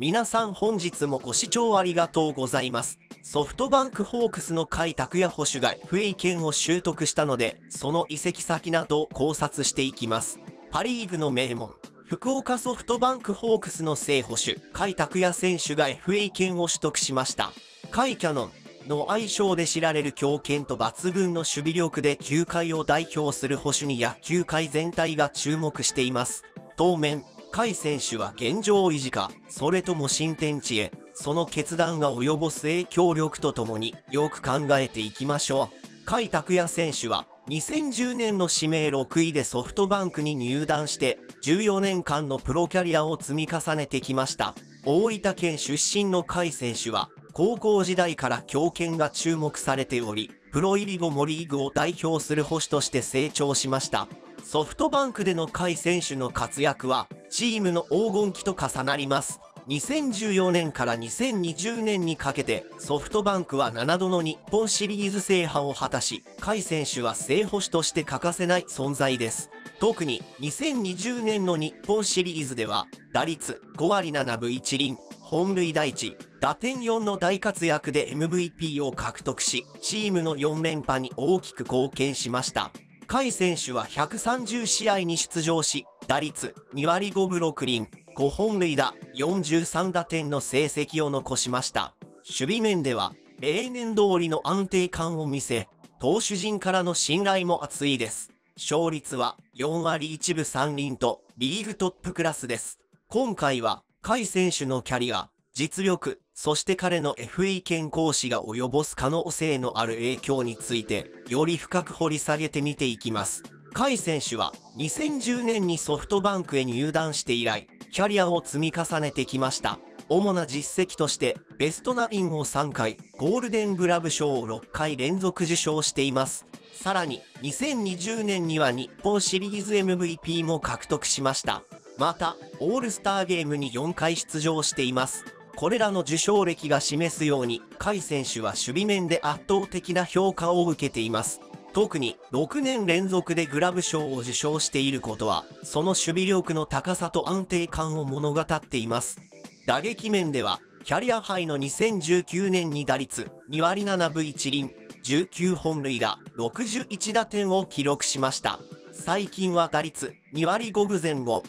皆さん本日もご視聴ありがとうございます。ソフトバンクホークスの甲斐拓也捕手がFA権を取得したので、その移籍先などを考察していきます。パ・リーグの名門、福岡ソフトバンクホークスの正捕手、甲斐拓也選手がFA権を取得しました。甲斐キャノンの愛称で知られる強肩と抜群の守備力で球界を代表する捕手に野球界全体が注目しています。当面、甲斐選手は現状維持か、それとも新天地へ、その決断が及ぼす影響力とともによく考えていきましょう。甲斐拓也選手は2010年の指名6位でソフトバンクに入団して14年間のプロキャリアを積み重ねてきました。大分県出身の甲斐選手は高校時代から強肩が注目されており、プロ入り後もリーグを代表する捕手として成長しました。ソフトバンクでの甲斐選手の活躍はチームの黄金期と重なります。2014年から2020年にかけてソフトバンクは7度の日本シリーズ制覇を果たし、甲斐選手は正捕手として欠かせない存在です。特に2020年の日本シリーズでは打率5割7分1厘、本塁打1、打点4の大活躍で MVP を獲得し、チームの4連覇に大きく貢献しました。甲斐選手は130試合に出場し、打率2割5分6厘、5本塁打、43打点の成績を残しました。守備面では、例年通りの安定感を見せ、投手陣からの信頼も厚いです。勝率は4割1分3厘と、リーグトップクラスです。今回は、甲斐選手のキャリア、実力、そして彼のFA権行使が及ぼす可能性のある影響について、より深く掘り下げてみていきます。甲斐選手は2010年にソフトバンクへ入団して以来、キャリアを積み重ねてきました。主な実績として、ベストナインを3回、ゴールデングラブ賞を6回連続受賞しています。さらに、2020年には日本シリーズ MVP も獲得しました。また、オールスターゲームに4回出場しています。これらの受賞歴が示すように、甲斐選手は守備面で圧倒的な評価を受けています。特に6年連続でグラブ賞を受賞していることは、その守備力の高さと安定感を物語っています。打撃面では、キャリアハイの2019年に打率2割7分1厘、19本塁打、61打点を記録しました。最近は打率2割5分前後、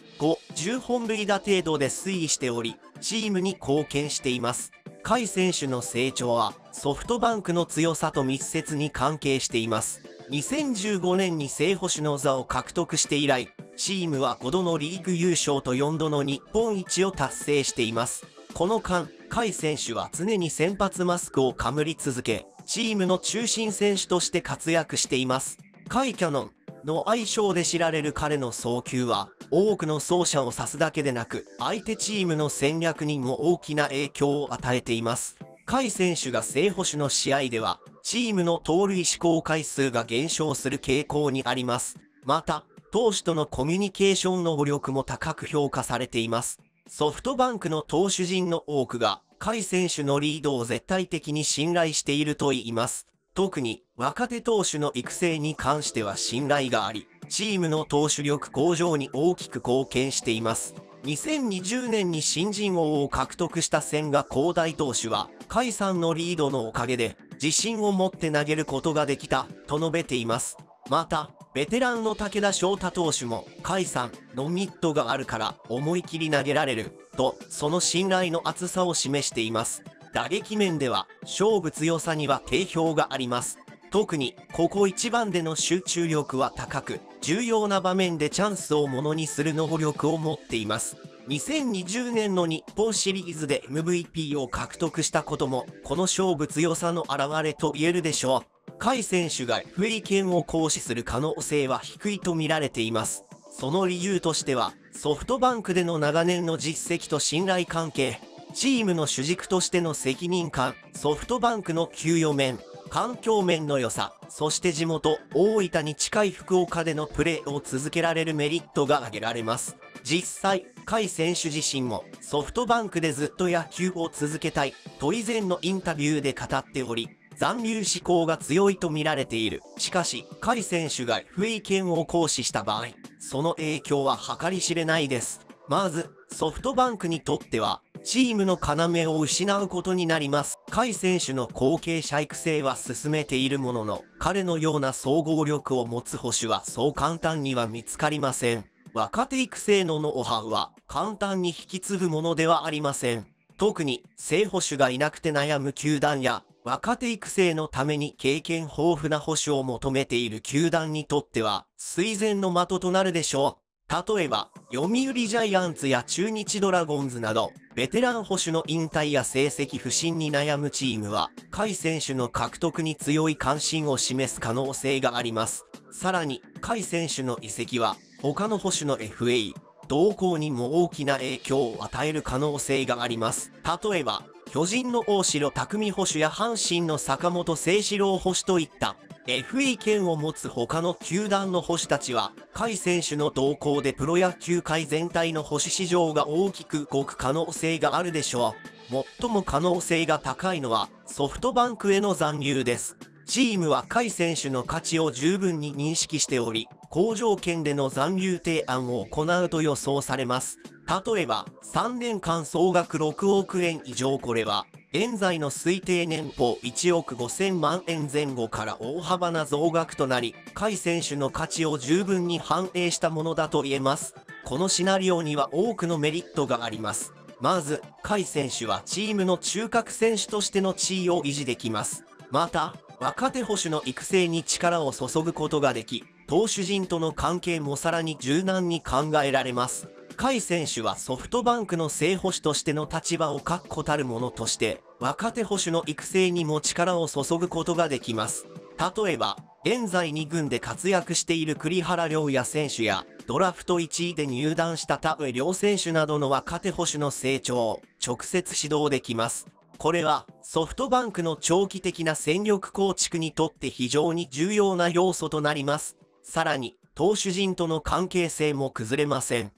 10本塁打程度で推移しており、チームに貢献しています。甲斐選手の成長はソフトバンクの強さと密接に関係しています。2015年に正捕手の座を獲得して以来、チームは5度のリーグ優勝と4度の日本一を達成しています。この間、甲斐選手は常に先発マスクをかぶり続け、チームの中心選手として活躍しています。甲斐キャノンの愛称で知られる彼の送球は、多くの走者を指すだけでなく、相手チームの戦略にも大きな影響を与えています。甲斐選手が正捕手の試合では、チームの盗塁試行回数が減少する傾向にあります。また、投手とのコミュニケーション能力も高く評価されています。ソフトバンクの投手陣の多くが、甲斐選手のリードを絶対的に信頼していると言います。特に若手投手の育成に関しては信頼があり、チームの投手力向上に大きく貢献しています。2020年に新人王を獲得した千賀滉大投手は、甲斐さんのリードのおかげで自信を持って投げることができたと述べています。また、ベテランの武田翔太投手も、甲斐さんのミットがあるから思い切り投げられると、その信頼の厚さを示しています。打撃面では、勝負強さには定評があります。特に、ここ一番での集中力は高く、重要な場面でチャンスをものにする能力を持っています。2020年の日本シリーズで MVP を獲得したことも、この勝負強さの表れと言えるでしょう。甲斐選手がFA権を行使する可能性は低いと見られています。その理由としては、ソフトバンクでの長年の実績と信頼関係、チームの主軸としての責任感、ソフトバンクの給与面、環境面の良さ、そして地元、大分に近い福岡でのプレーを続けられるメリットが挙げられます。実際、甲斐選手自身もソフトバンクでずっと野球を続けたいと以前のインタビューで語っており、残留志向が強いと見られている。しかし、甲斐選手がFA権を行使した場合、その影響は計り知れないです。まず、ソフトバンクにとっては、チームの要を失うことになります。甲斐選手の後継者育成は進めているものの、彼のような総合力を持つ捕手はそう簡単には見つかりません。若手育成のノウハウは簡単に引き継ぐものではありません。特に正捕手がいなくて悩む球団や、若手育成のために経験豊富な捕手を求めている球団にとっては、垂涎の的となるでしょう。例えば、読売ジャイアンツや中日ドラゴンズなど、ベテラン捕手の引退や成績不振に悩むチームは、甲斐選手の獲得に強い関心を示す可能性があります。さらに、甲斐選手の移籍は、他の捕手の FA、動向にも大きな影響を与える可能性があります。例えば、巨人の大城卓三捕手や阪神の坂本誠志郎捕手といった FA 権を持つ他の球団の捕手たちは、甲斐選手の動向でプロ野球界全体の捕手市場が大きく動く可能性があるでしょう。最も可能性が高いのはソフトバンクへの残留です。チームは甲斐選手の価値を十分に認識しており、好条件での残留提案を行うと予想されます。例えば、3年間総額6億円以上、これは、現在の推定年俸1億5000万円前後から大幅な増額となり、甲斐選手の価値を十分に反映したものだと言えます。このシナリオには多くのメリットがあります。まず、甲斐選手はチームの中核選手としての地位を維持できます。また、若手捕手の育成に力を注ぐことができ、投手陣との関係もさらに柔軟に考えられます。甲斐選手はソフトバンクの正捕手としての立場を確固たるものとして、若手捕手の育成にも力を注ぐことができます。例えば、現在2軍で活躍している栗原良也選手や、ドラフト1位で入団した田上良選手などの若手捕手の成長を直接指導できます。これはソフトバンクの長期的な戦力構築にとって非常に重要な要素となります。さらに、投手陣との関係性も崩れません。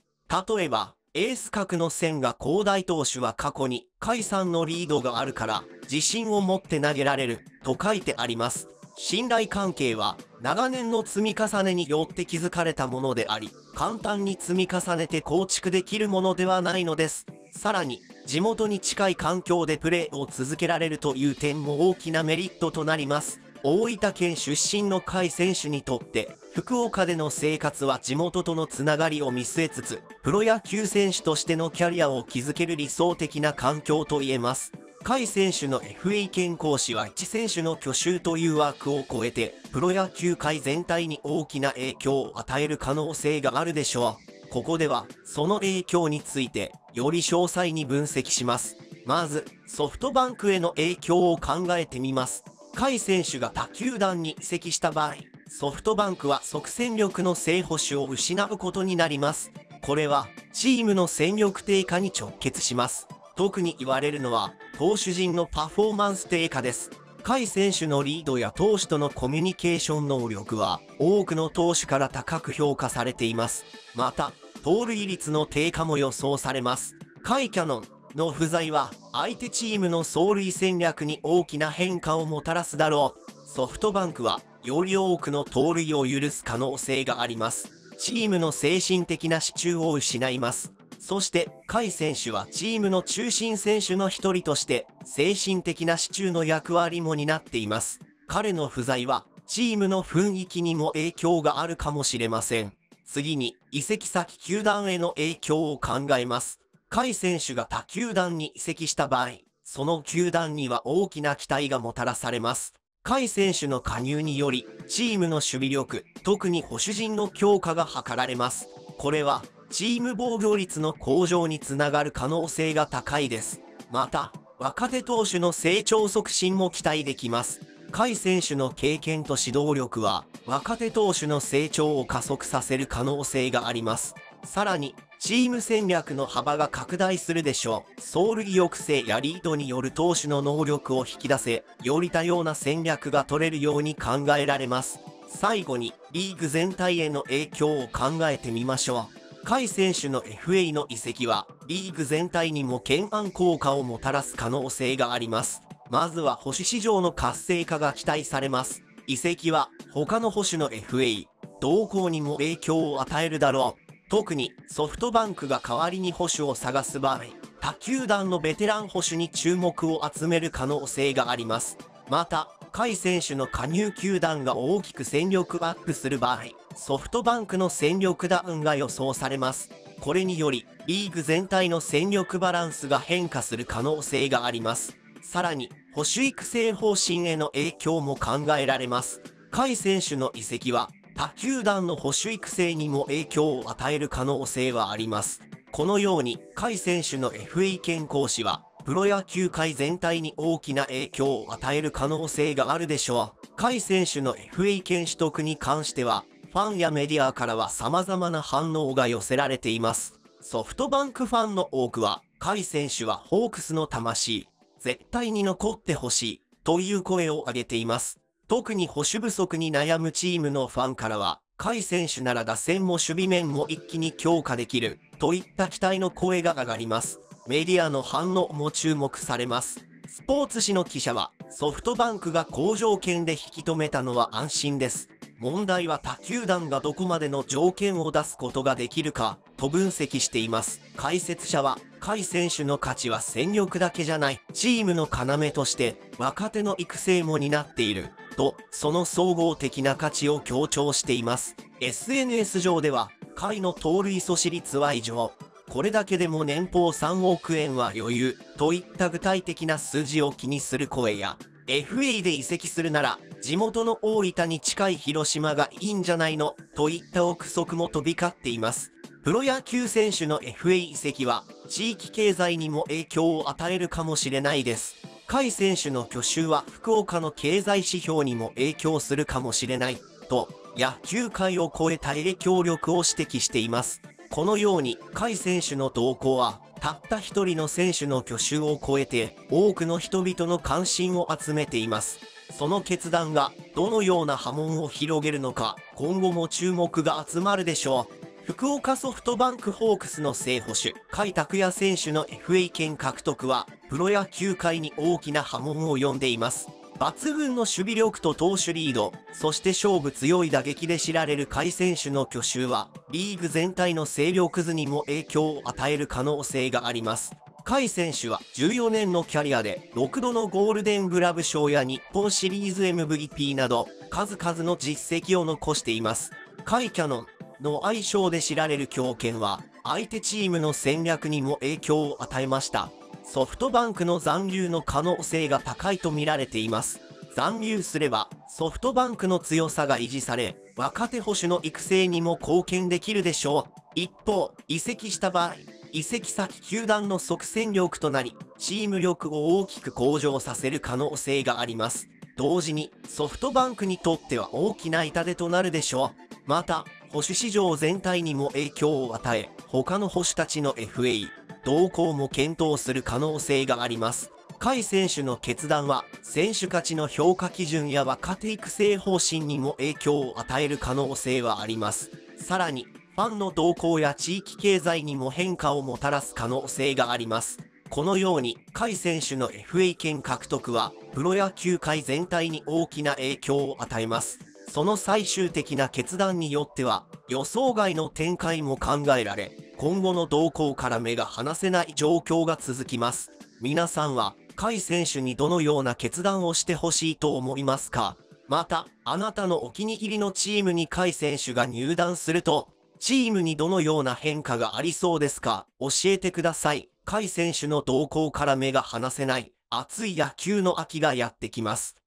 例えば、エース格の千賀滉大投手は過去に甲斐さんのリードがあるから自信を持って投げられると書いてあります。信頼関係は長年の積み重ねによって築かれたものであり、簡単に積み重ねて構築できるものではないのです。さらに、地元に近い環境でプレーを続けられるという点も大きなメリットとなります。大分県出身の甲斐選手にとって、福岡での生活は地元とのつながりを見据えつつ、プロ野球選手としてのキャリアを築ける理想的な環境と言えます。甲斐選手の FA 権行使は一選手の去就という枠を超えて、プロ野球界全体に大きな影響を与える可能性があるでしょう。ここでは、その影響について、より詳細に分析します。まず、ソフトバンクへの影響を考えてみます。甲斐選手が他球団に移籍した場合、ソフトバンクは即戦力の正捕手を失うことになります。これは、チームの戦力低下に直結します。特に言われるのは、投手陣のパフォーマンス低下です。甲斐選手のリードや投手とのコミュニケーション能力は、多くの投手から高く評価されています。また、盗塁率の低下も予想されます。甲斐キャノンの不在は相手チームの走塁戦略に大きな変化をもたらすだろう。ソフトバンクはより多くの盗塁を許す可能性があります。チームの精神的な支柱を失います。そして甲斐選手はチームの中心選手の一人として精神的な支柱の役割も担っています。彼の不在はチームの雰囲気にも影響があるかもしれません。次に、移籍先球団への影響を考えます。甲斐選手が他球団に移籍した場合、その球団には大きな期待がもたらされます。甲斐選手の加入により、チームの守備力、特に捕手陣の強化が図られます。これは、チーム防御率の向上につながる可能性が高いです。また、若手投手の成長促進も期待できます。甲斐選手の経験と指導力は、若手投手の成長を加速させる可能性があります。さらに、チーム戦略の幅が拡大するでしょう。走塁抑制やリードによる投手の能力を引き出せ、より多様な戦略が取れるように考えられます。最後に、リーグ全体への影響を考えてみましょう。甲斐選手の FA の移籍は、リーグ全体にも懸案効果をもたらす可能性があります。まずは捕手市場の活性化が期待されます。移籍は他の捕手の FA、動向にも影響を与えるだろう。特にソフトバンクが代わりに捕手を探す場合、他球団のベテラン捕手に注目を集める可能性があります。また、甲斐選手の加入球団が大きく戦力アップする場合、ソフトバンクの戦力ダウンが予想されます。これにより、リーグ全体の戦力バランスが変化する可能性があります。さらに、捕手育成方針への影響も考えられます。甲斐選手の移籍は、他球団の捕手育成にも影響を与える可能性はあります。このように、甲斐選手の FA 権行使は、プロ野球界全体に大きな影響を与える可能性があるでしょう。甲斐選手の FA 権取得に関しては、ファンやメディアからは様々な反応が寄せられています。ソフトバンクファンの多くは、甲斐選手はホークスの魂、絶対に残ってほしい、という声を上げています。特に捕手不足に悩むチームのファンからは、甲斐選手なら打線も守備面も一気に強化できる、といった期待の声が上がります。メディアの反応も注目されます。スポーツ紙の記者は、ソフトバンクが好条件で引き止めたのは安心です。問題は他球団がどこまでの条件を出すことができるか、と分析しています。解説者は、甲斐選手の価値は戦力だけじゃない、チームの要として、若手の育成も担っている、と、その総合的な価値を強調しています。SNS 上では、甲斐の盗塁阻止率は異常。これだけでも年俸3億円は余裕、といった具体的な数字を気にする声や、FA で移籍するなら、地元の大分に近い広島がいいんじゃないの、といった憶測も飛び交っています。プロ野球選手の FA 移籍は、地域経済にも影響を与えるかもしれないです。甲斐選手の去就は福岡の経済指標にも影響するかもしれない、と、野球界を超えた影響力を指摘しています。このように、甲斐選手の動向は、たった一人の選手の去就を超えて、多くの人々の関心を集めています。その決断が、どのような波紋を広げるのか、今後も注目が集まるでしょう。福岡ソフトバンクホークスの正捕手、甲斐拓也選手の FA 権獲得は、プロ野球界に大きな波紋を呼んでいます。抜群の守備力と投手リード、そして勝負強い打撃で知られる甲斐選手の去就は、リーグ全体の勢力図にも影響を与える可能性があります。甲斐選手は14年のキャリアで6度のゴールデングラブ賞や日本シリーズ MVP など、数々の実績を残しています。甲斐キャノンの愛称で知られる強肩は、相手チームの戦略にも影響を与えました。ソフトバンクの残留の可能性が高いと見られています。残留すれば、ソフトバンクの強さが維持され、若手捕手の育成にも貢献できるでしょう。一方、移籍した場合、移籍先球団の即戦力となり、チーム力を大きく向上させる可能性があります。同時に、ソフトバンクにとっては大きな痛手となるでしょう。また、捕手市場全体にも影響を与え、他の捕手たちの FA、動向も検討する可能性があります。甲斐選手の決断は、選手価値の評価基準や若手育成方針にも影響を与える可能性はあります。さらに、ファンの動向や地域経済にも変化をもたらす可能性があります。このように、甲斐選手の FA 権獲得は、プロ野球界全体に大きな影響を与えます。その最終的な決断によっては、予想外の展開も考えられ、今後の動向から目が離せない状況が続きます。皆さんは、甲斐選手にどのような決断をしてほしいと思いますか？また、あなたのお気に入りのチームに甲斐選手が入団すると、チームにどのような変化がありそうですか？教えてください。甲斐選手の動向から目が離せない、熱い野球の秋がやってきます。